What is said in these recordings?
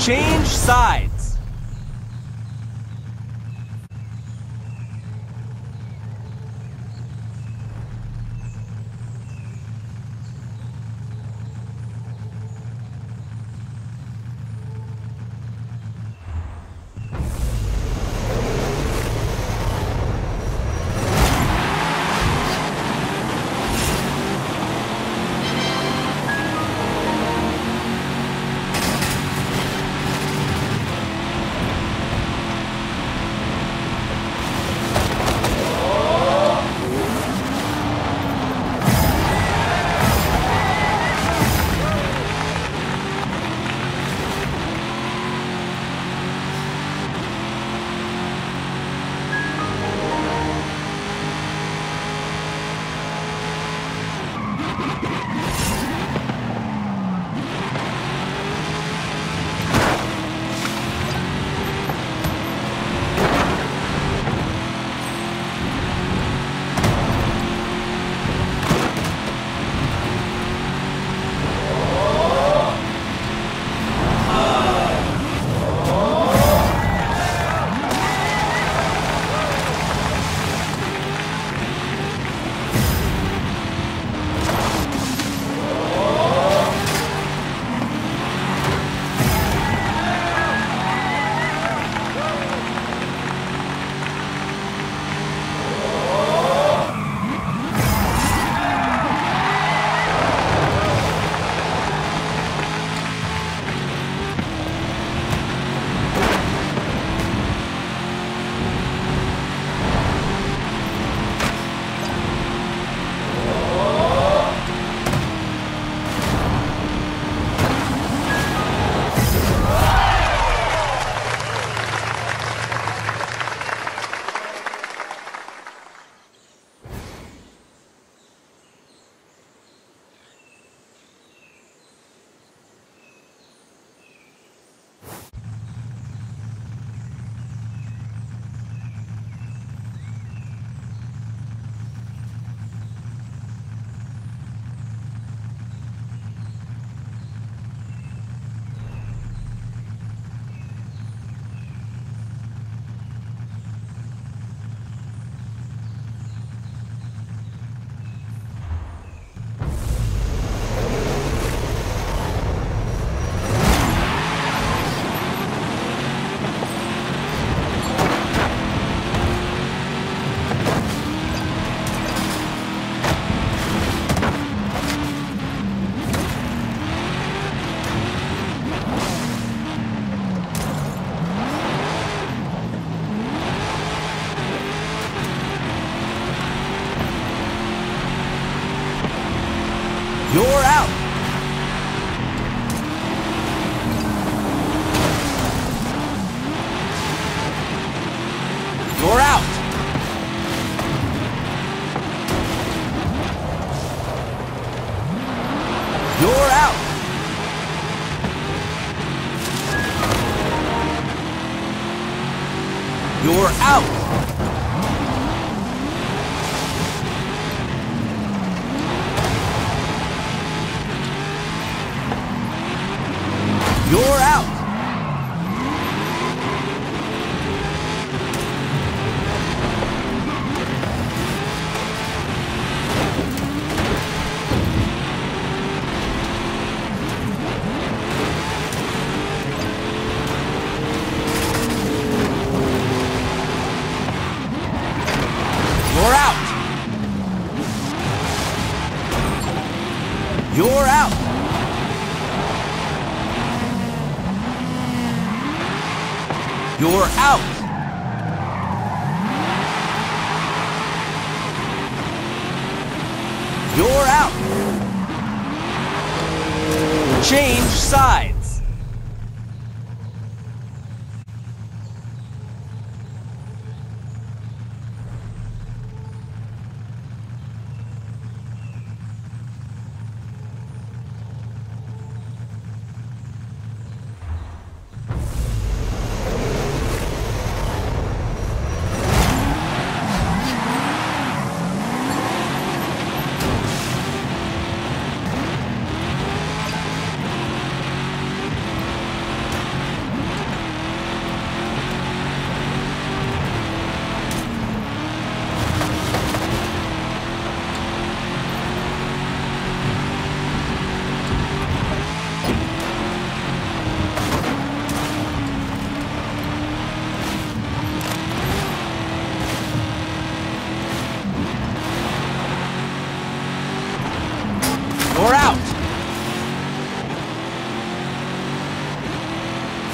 Change sides. You're out! You're out! You're out! You're out! You're out! Change sides!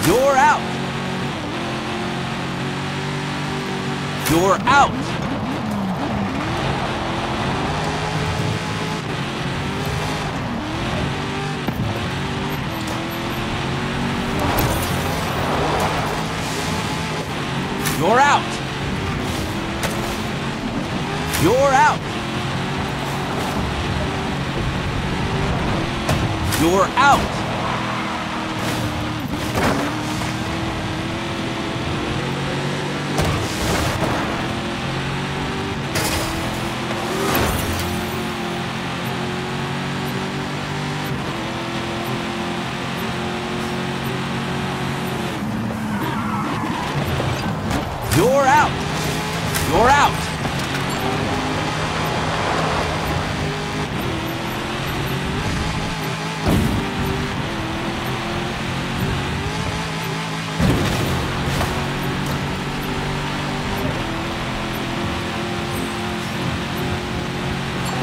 You're out. You're out. You're out. You're out. You're out. You're out. You're out.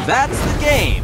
That's the game.